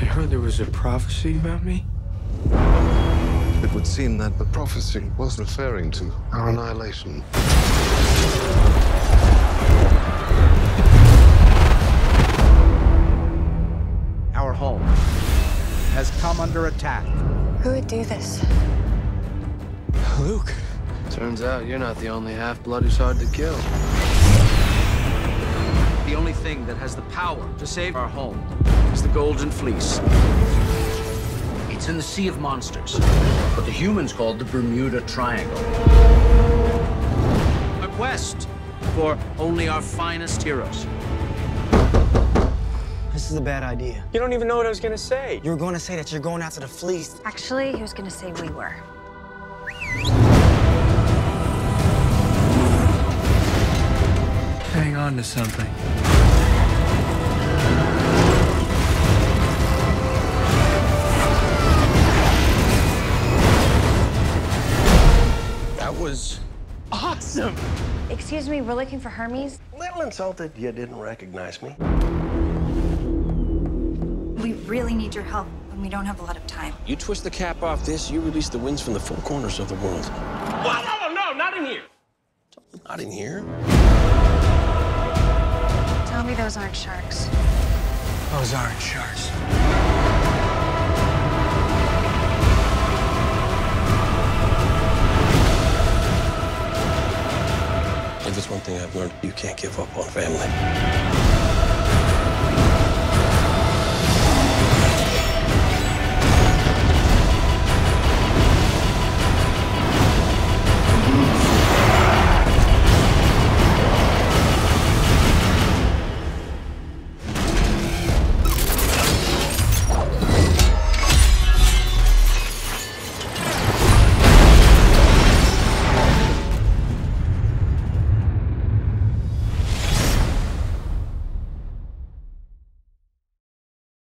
I heard there was a prophecy about me. It would seem that the prophecy was referring to our annihilation. Our home has come under attack. Who would do this? Luke. Turns out you're not the only half-blood who's hard to kill. The only thing that has the power to save our home is the Golden Fleece. It's in the Sea of Monsters, what the humans called the Bermuda Triangle. A quest for only our finest heroes. This is a bad idea. You don't even know what I was gonna say. You were gonna say that you're going after the Fleece. Actually, he was gonna say we were. Hang on to something. That was awesome. Excuse me, we're looking for Hermes. Little insulted you didn't recognize me. We really need your help, and we don't have a lot of time. You twist the cap off this, you release the winds from the four corners of the world. What? No, no, not in here. Not in here? Tell me those aren't sharks. Those aren't sharks. If there's one thing I've learned, you can't give up on family.